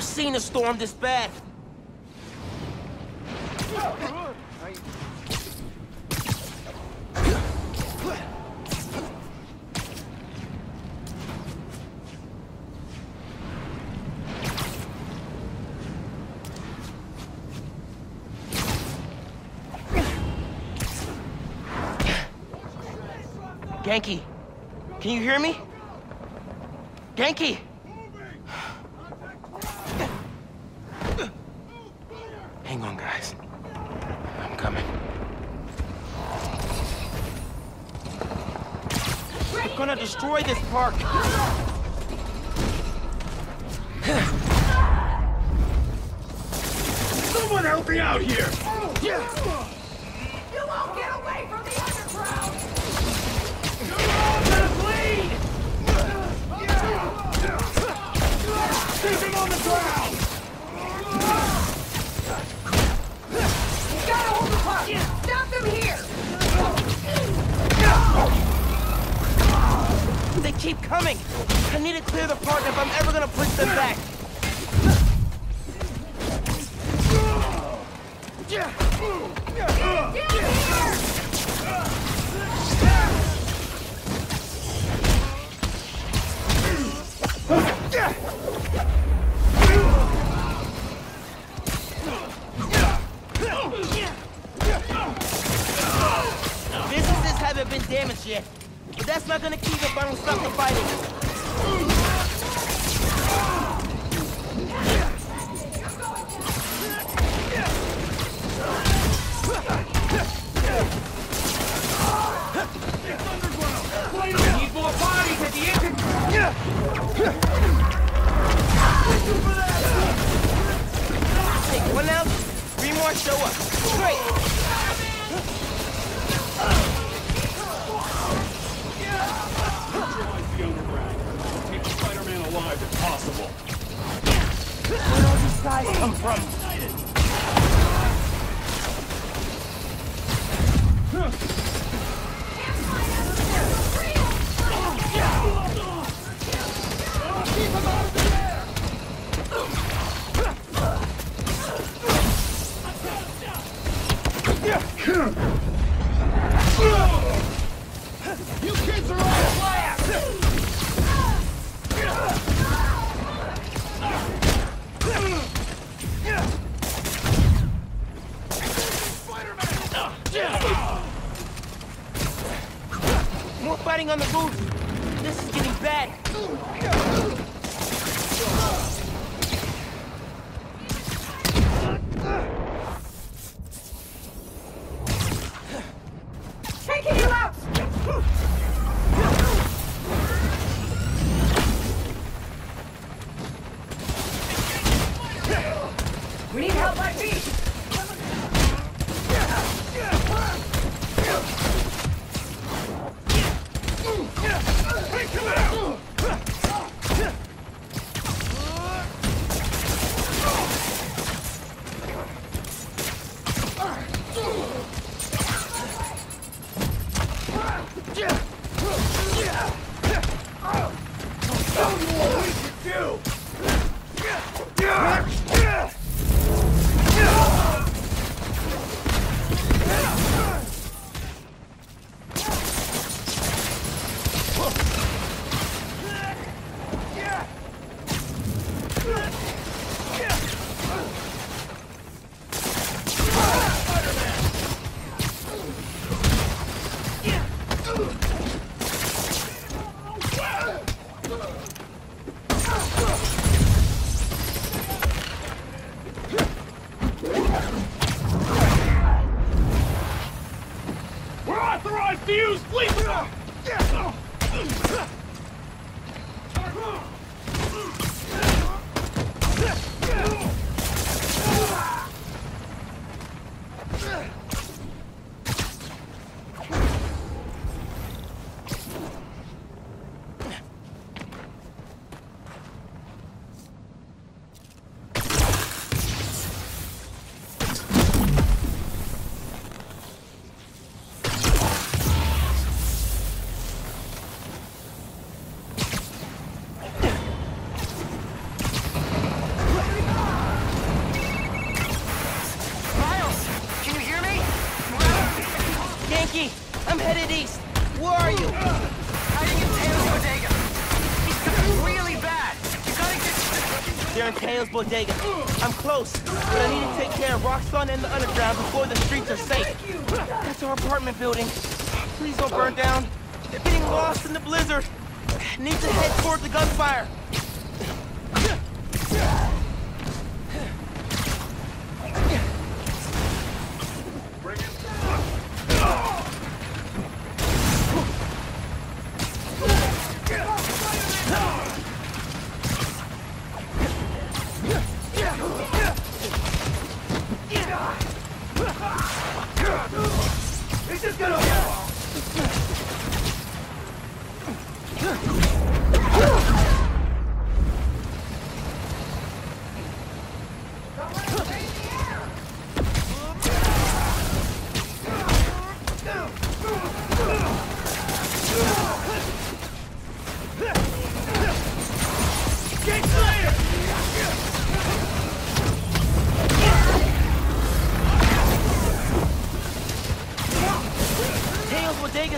never seen a storm this bad. Genki, can you hear me? Genki! Hang on, guys. I'm coming. We're gonna destroy this park! Someone help me out here! You won't get away from the underground! Keep him on the ground! You gotta hold the puck! Stop them here! They keep coming! I need to clear the park if I'm ever gonna push them back! Down here! Businesses haven't been damaged yet, but that's not gonna keep if I don't stop the fighting. We need more bodies at the entrance. Take one out, three more show up. Straight! Neutralize the underground. Take Spider-Man alive if possible. Where all these guys come from? You kids are all class! Spider-Man! More fighting on the roof! This is getting bad! Genki, I'm headed east. Where are you? Hiding in Tails' bodega. He's coming really bad. You gotta get to the fucking... They're in Tails' bodega. I'm close, but I need to take care of Roxxon and the underground before the streets are safe. That's our apartment building. Please don't burn down. They're getting lost in the blizzard. Need to head toward the gunfire.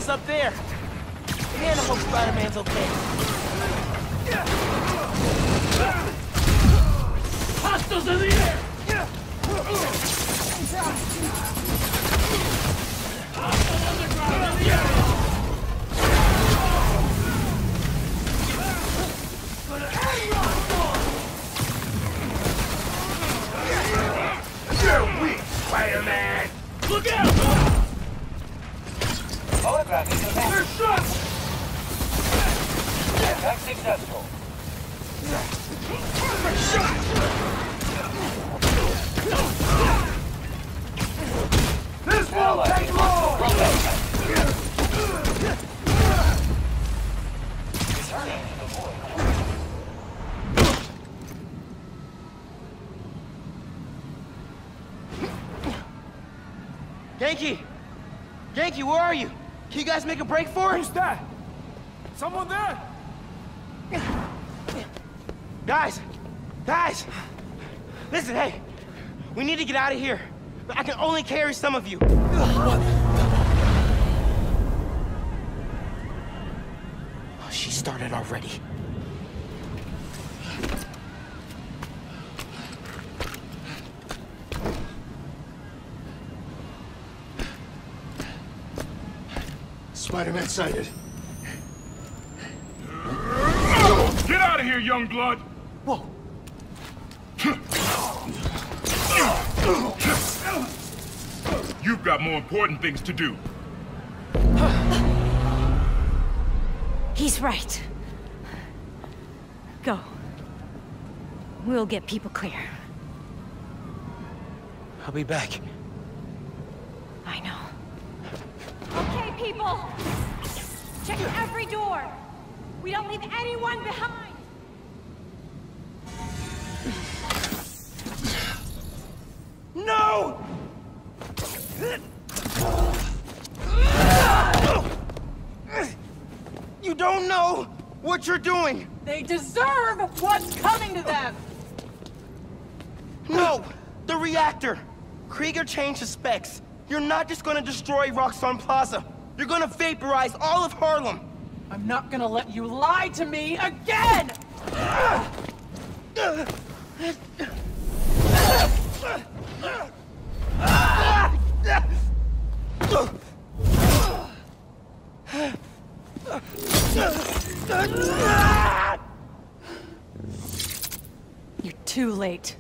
Up there. Man, I hope Spider-Man's okay. Hostiles in the air! Hostile underground in the air! Gonna end Osborne! You're weak, Spider-Man! Look out! They're shot! Attack successful. Shot! This will take long! Returning to the void. Genki! Genki, where are you? Can you guys make a break for it? Who's that? Someone there! Guys! Guys! Listen, hey! We need to get out of here. But I can only carry some of you. What? Oh, she started already. Spider-Man sighted. Get out of here, young blood! Whoa! You've got more important things to do. He's right. Go. We'll get people clear. I'll be back. I know. Okay, people! Check every door! We don't leave anyone behind! No! You don't know what you're doing! They deserve what's coming to them! No! The reactor! Krieger changed his specs. You're not just gonna destroy Roxxon Plaza. You're gonna vaporize all of Harlem. I'm not gonna let you lie to me again! You're too late.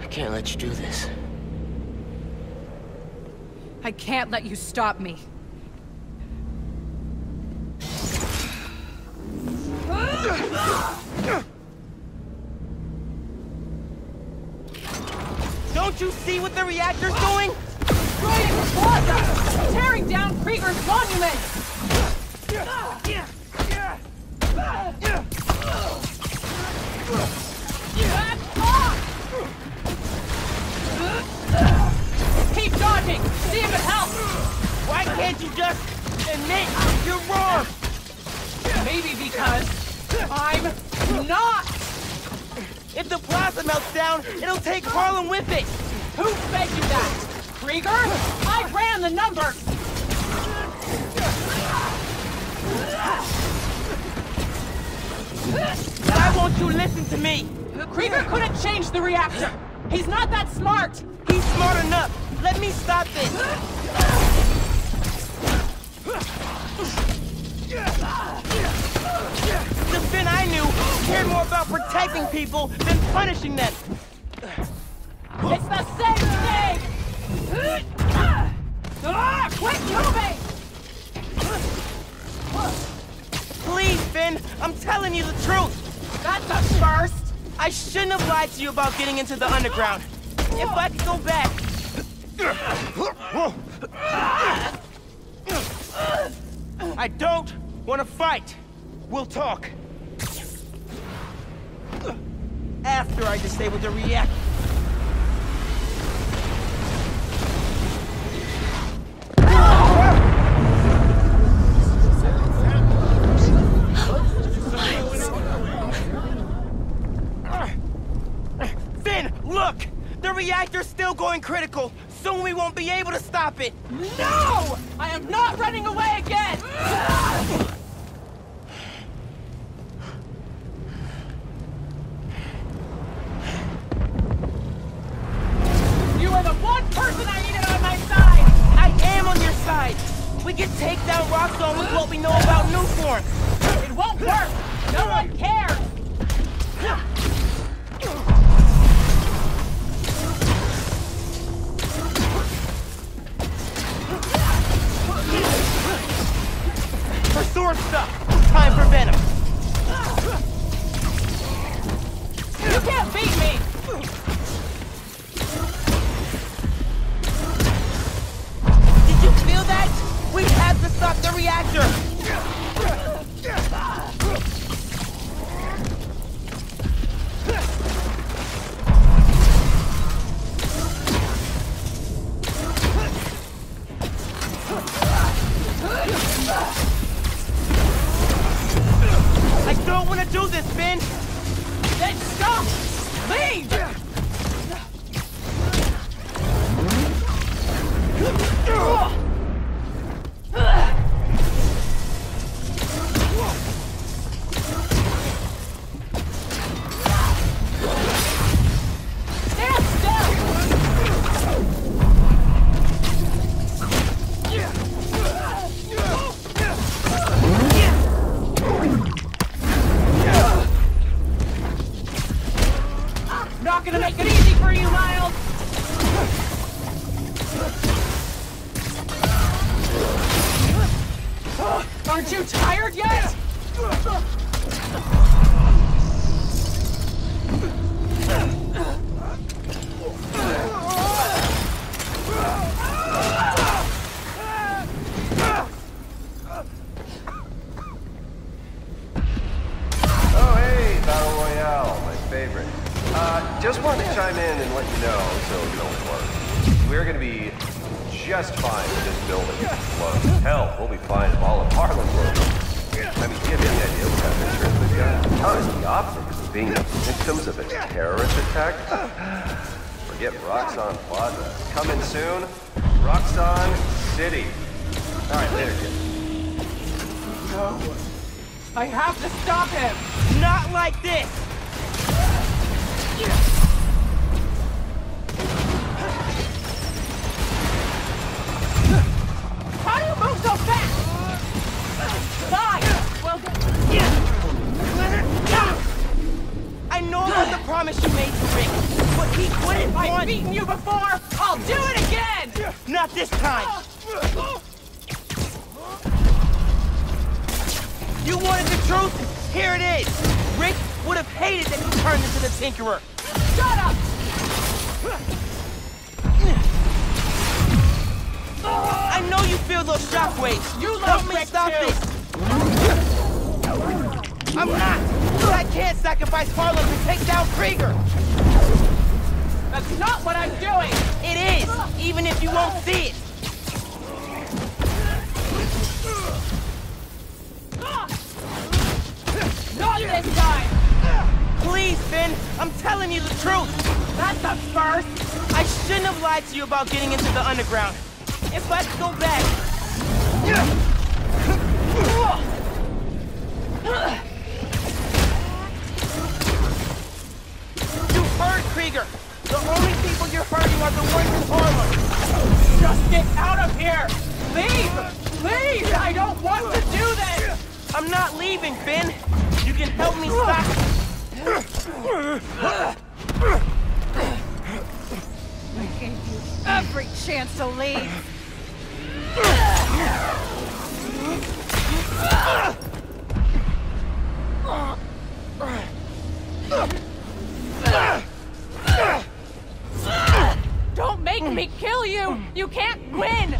I can't let you do this. I can't let you stop me. Don't you see what the reactor's doing? destroying his plaza! Tearing down Krieger's monument! That's off! Keep dodging! See if it helps! Why can't you just admit you're wrong? Maybe because I'm not! If the plaza melts down, it'll take Harlem with it! Who fed you that? Krieger? I ran the number! Why won't you listen to me? Krieger couldn't change the reactor! He's not that smart! He's smart enough! Let me stop this! The Finn I knew cared more about protecting people than punishing them! It's the same thing! Quit moving! Please, Finn, I'm telling you the truth! That's the first! I shouldn't have lied to you about getting into the underground. If I could go back... I don't want to fight. We'll talk. After I disable the reactor. Going critical. Soon we won't be able to stop it. No! I am not running away again! You are the one person I needed on my side! I am on your side! We can take down Rockstone with what we know about new forms. It won't work! No one cares! Pursuer stuck! Time for Venom! You can't beat me! Did you feel that? We have to stop the reactor! Do this, Finn! Then stop! Leave! Stand still! Not gonna make it easy for you, Miles! Aren't you tired yet? Oh, hey, Battle Royale, my favorite. Just wanted to chime in and let you know, so you don't worry. We're gonna be just fine with this building. Well, hell, we'll be fine if all of Harlem works. I mean, you have any idea what kind of interest we've got? How is the optics of being the victims of a terrorist attack? Forget Roxxon Plaza. Coming soon, Roxxon City. All right, later, kid. No. I have to stop him! Not like this! How do you move so fast? Die! Well done. I know about the promise you made to Rick, but he couldn't. I've beaten you before! I'll do it again! Not this time! You wanted the truth? Here it is! Rick would have hated that you turned into the Tinkerer. Shut up! those shockwaves. You help me stop this. I'm not. I can't sacrifice Harlem to take down Krieger. That's not what I'm doing. It is, even if you won't see it. Not this time. Please, Finn. I'm telling you the truth. That's a first. I shouldn't have lied to you about getting into the underground. If I go back... You hurt Krieger! The only people you're hurting are the ones in Harlem! Just get out of here! Leave! Leave! I don't want to do this! I'm not leaving, Finn! You can help me stop... I gave you every chance to leave! Don't make me kill you! You can't win!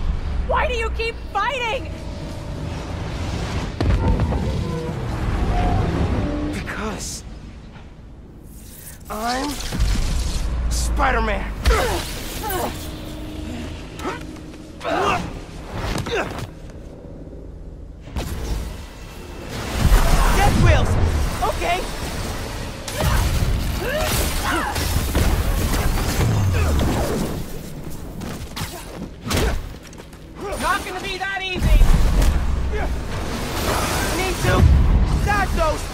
Why do you keep fighting? Because... I'm... Spider-Man! Death wheels! Okay! Not gonna be that easy! Need to stop those!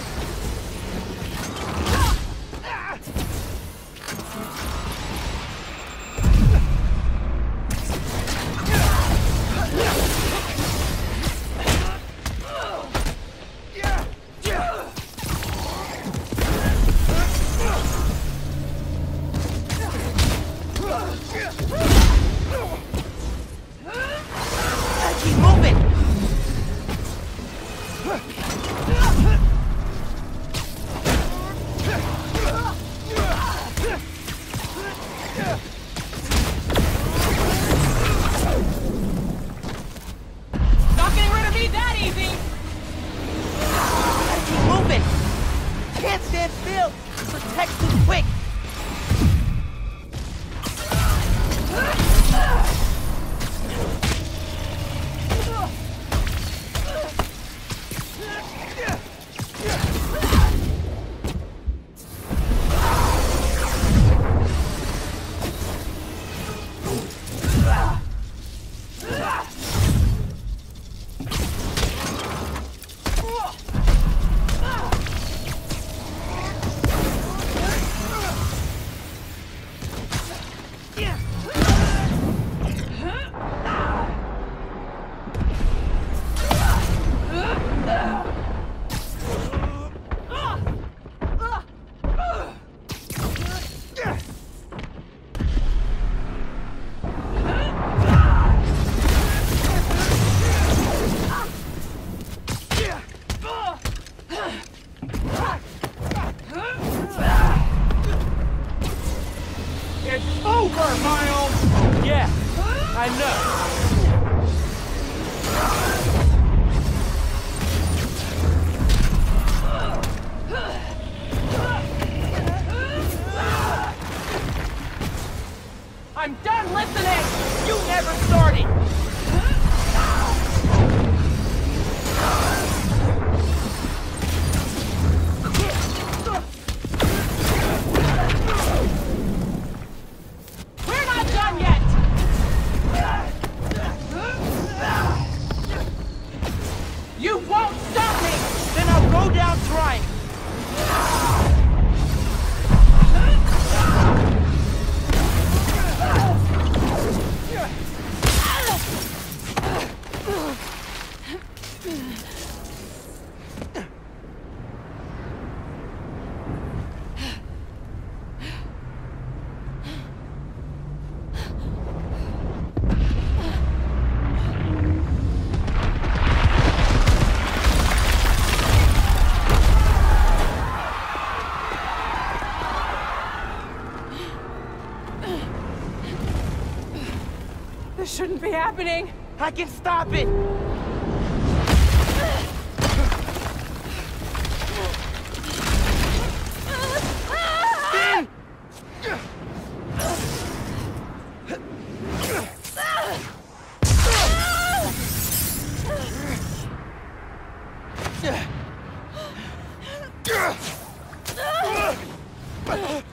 Shouldn't be happening. I can stop it!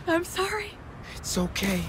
I'm sorry. It's okay.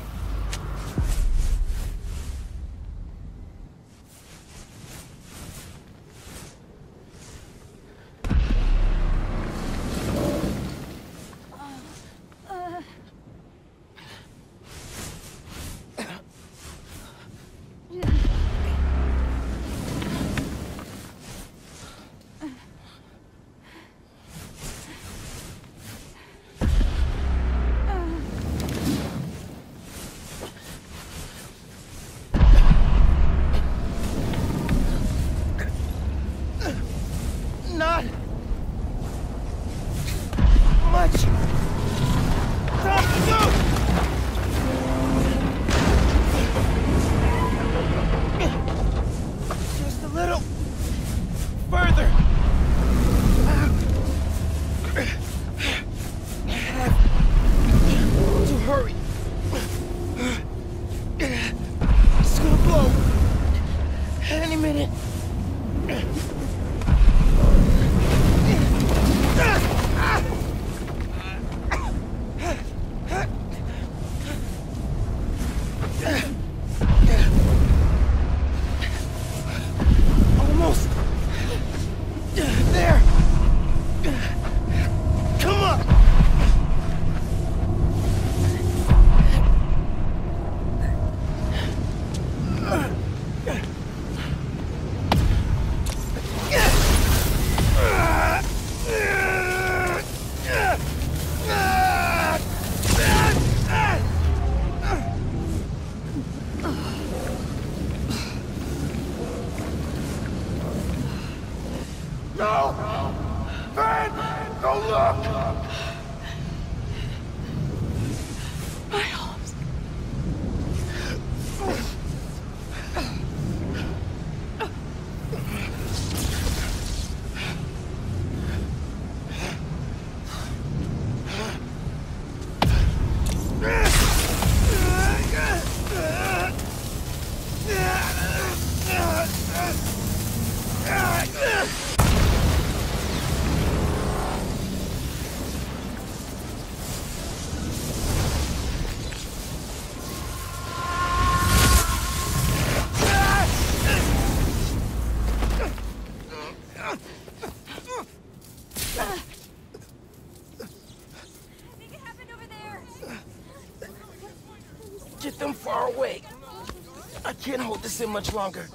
Can't hold this in much longer.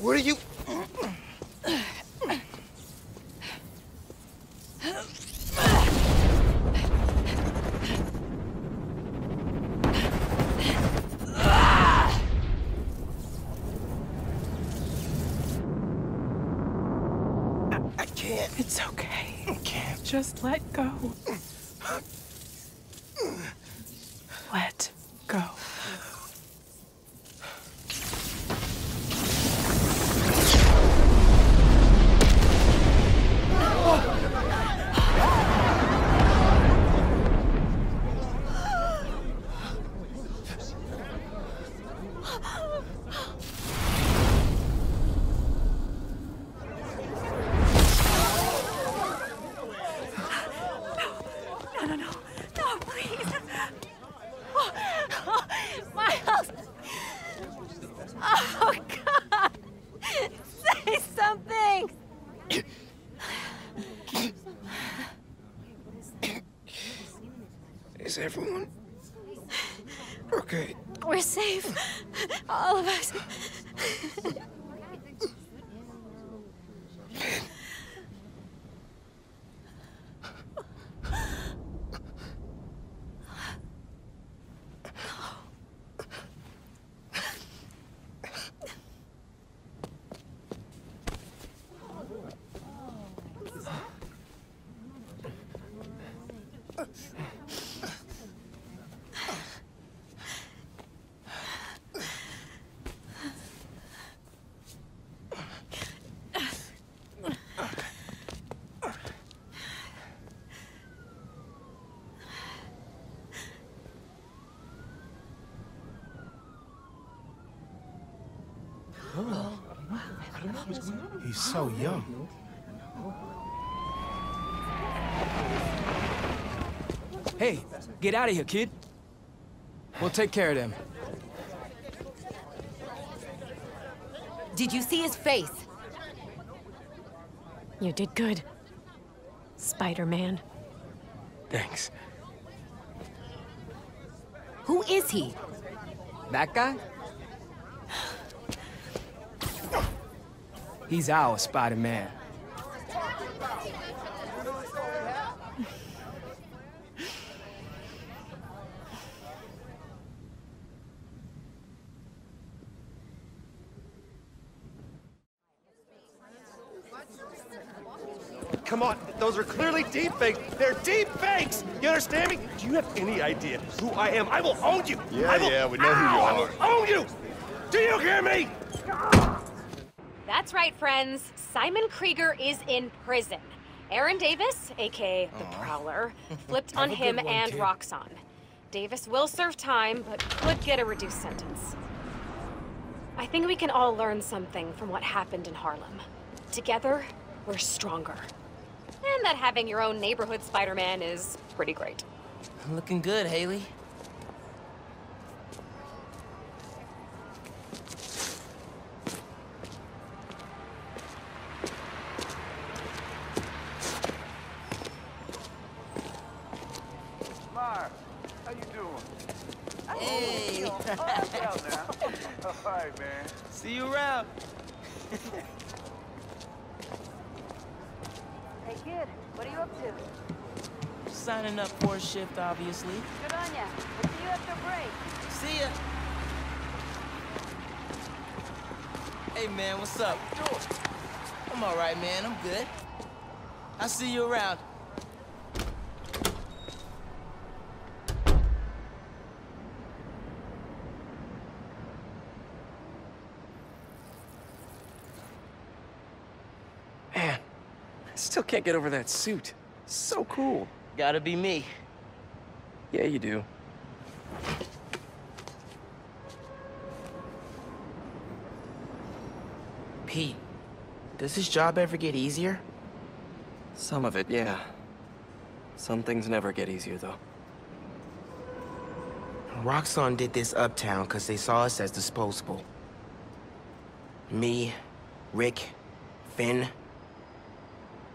What are you? Just let go. Let go. He's so young. Hey, get out of here, kid. We'll take care of them. Did you see his face? You did good, Spider-Man. Thanks. Who is he? That guy? He's our Spider-Man. Come on, those are clearly deepfakes. They're deepfakes! You understand me? Do you have any idea who I am? I will own you! Yeah, we know who you are. I will own you! Do you hear me? That's right, friends. Simon Krieger is in prison. Aaron Davis, a.k.a. the Prowler, flipped on him and Roxxon. Davis will serve time, but could get a reduced sentence. I think we can all learn something from what happened in Harlem. Together, we're stronger. And that having your own neighborhood Spider-Man is pretty great. Looking good, Haley. Mar, how you doing? Hey! All right, man. See you around. Hey, kid, what are you up to? Signing up for a shift, obviously. Good on ya. We'll see you after break. See ya. Hey, man, what's up? How you doing? I'm all right, man. I'm good. I'll see you around. Still can't get over that suit. So cool. Gotta be me. Yeah, you do. Pete, does this job ever get easier? Some of it, yeah. Some things never get easier, though. Roxxon did this uptown because they saw us as disposable. Me, Rick, Finn.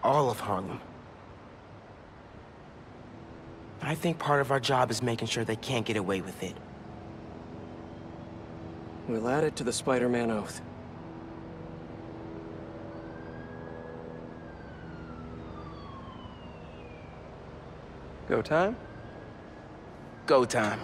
All of Harlem. I think part of our job is making sure they can't get away with it. We'll add it to the Spider-Man oath. Go time? Go time.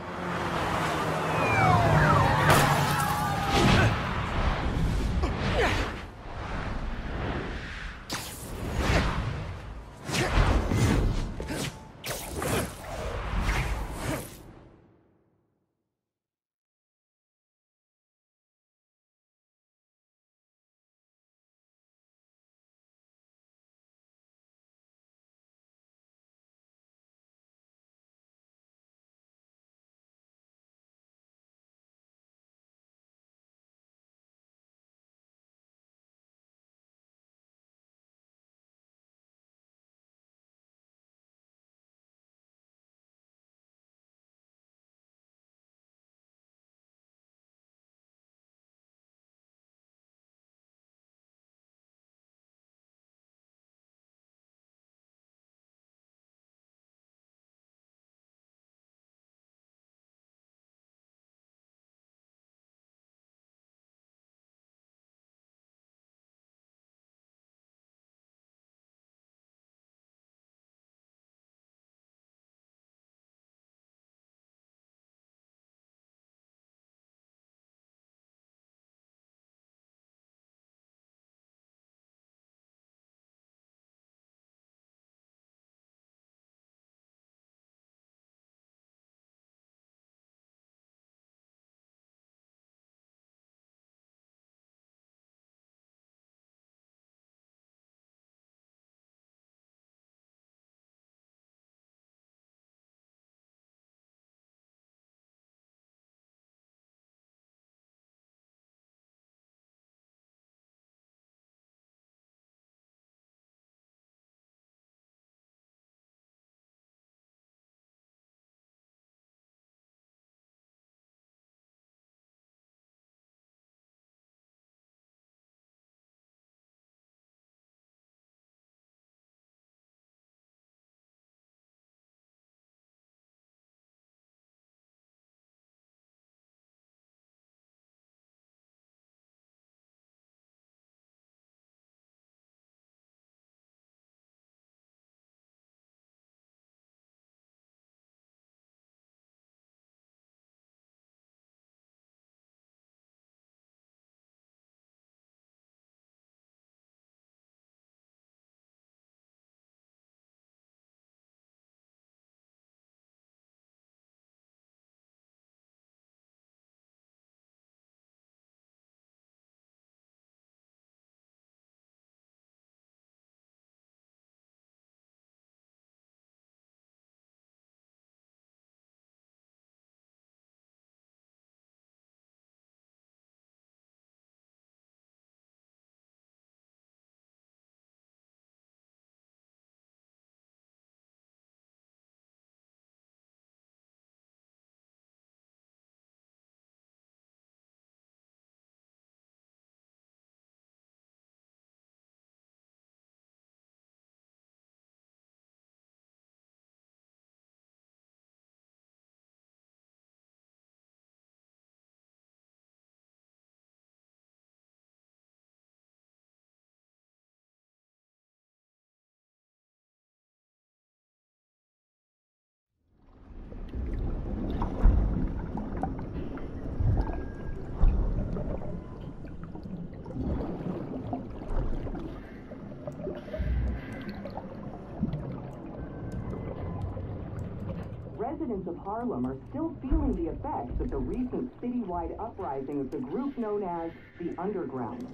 residents of Harlem are still feeling the effects of the recent citywide uprising of the group known as the Underground.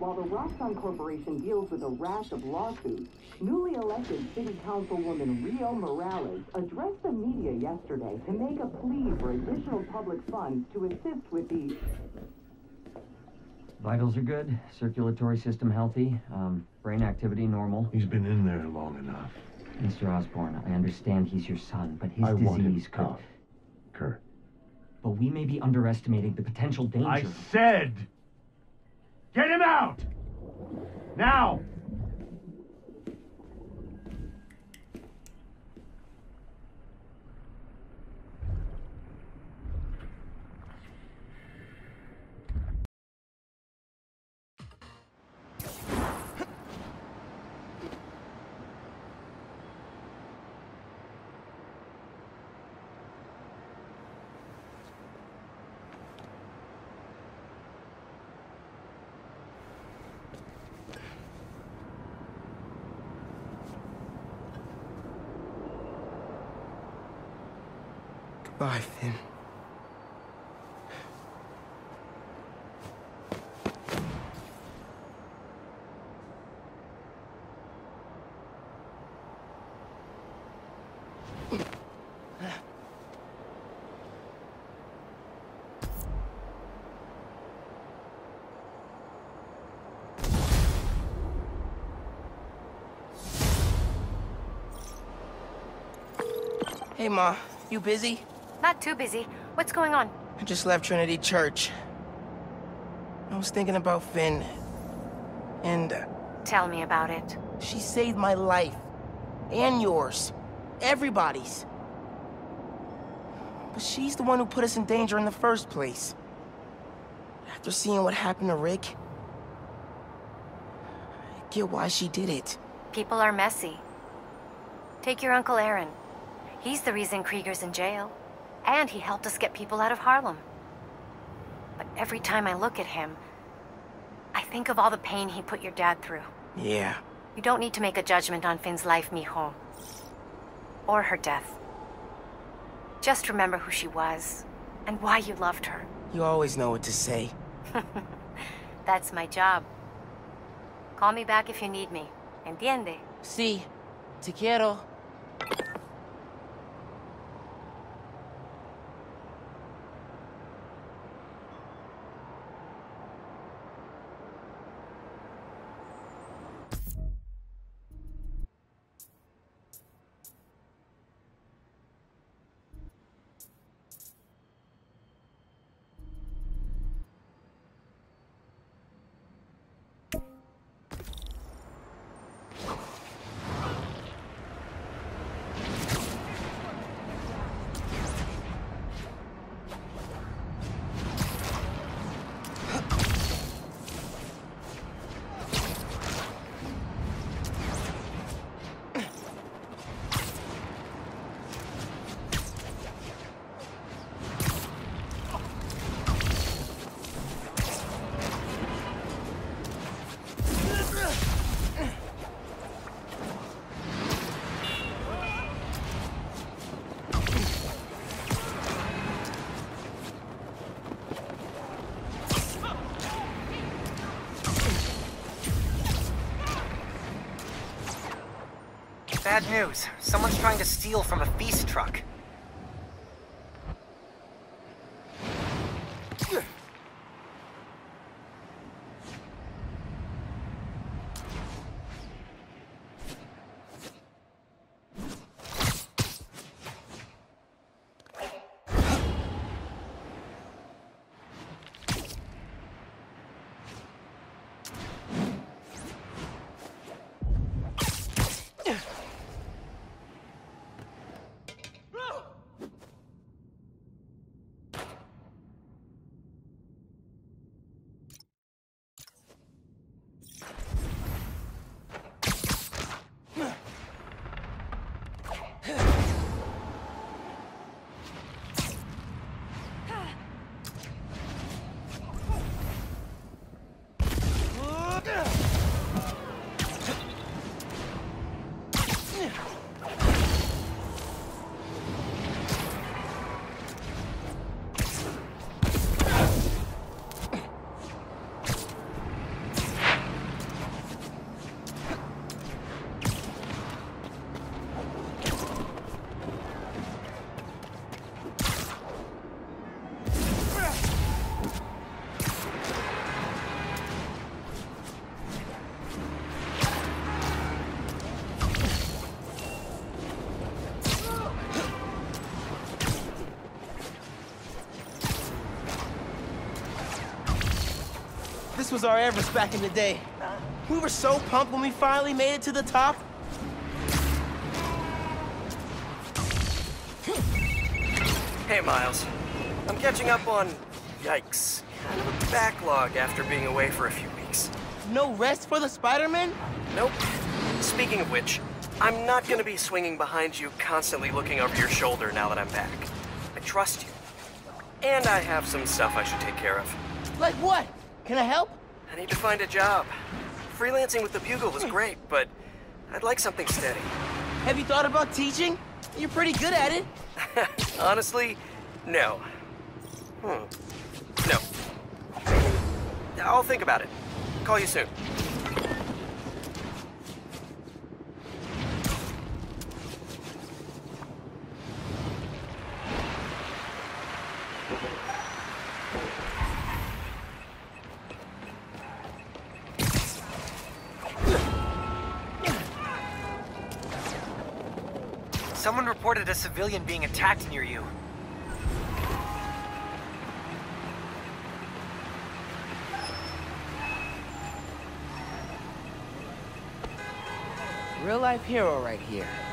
While the Roxxon Corporation deals with a rash of lawsuits, newly elected City Councilwoman Rio Morales addressed the media yesterday to make a plea for additional public funds to assist with the... Vitals are good, circulatory system healthy, brain activity normal. He's been in there long enough. Mr. Osborne, I understand he's your son, but his disease could... Kurt. But we may be underestimating the potential danger. I said... Get him out! Now! Bye, Finn. Hey, Ma. You busy? Not too busy. What's going on? I just left Trinity Church. I was thinking about Finn. And... Tell me about it. She saved my life. And yours. Everybody's. But she's the one who put us in danger in the first place. After seeing what happened to Rick... I get why she did it. People are messy. Take your Uncle Aaron. He's the reason Krieger's in jail. And he helped us get people out of Harlem. But every time I look at him, I think of all the pain he put your dad through. Yeah. You don't need to make a judgment on Finn's life, mijo. Or her death. Just remember who she was, and why you loved her. You always know what to say. That's my job. Call me back if you need me. Entiende? Sí. Te quiero. Bad news. Someone's trying to steal from a feast truck. This was our Everest back in the day. We were so pumped when we finally made it to the top. Hey, Miles. I'm catching up on, yikes, kind of a backlog after being away for a few weeks. No rest for the Spider-Man? Nope. Speaking of which, I'm not gonna be swinging behind you constantly looking over your shoulder now that I'm back. I trust you. And I have some stuff I should take care of. Like what? Can I help? I need to find a job. Freelancing with the Bugle was great, but I'd like something steady. Have you thought about teaching? You're pretty good at it. Honestly, no. No. I'll think about it. Call you soon. Someone reported a civilian being attacked near you. Real-life hero right here.